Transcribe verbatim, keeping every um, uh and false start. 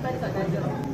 ふたりは大丈夫。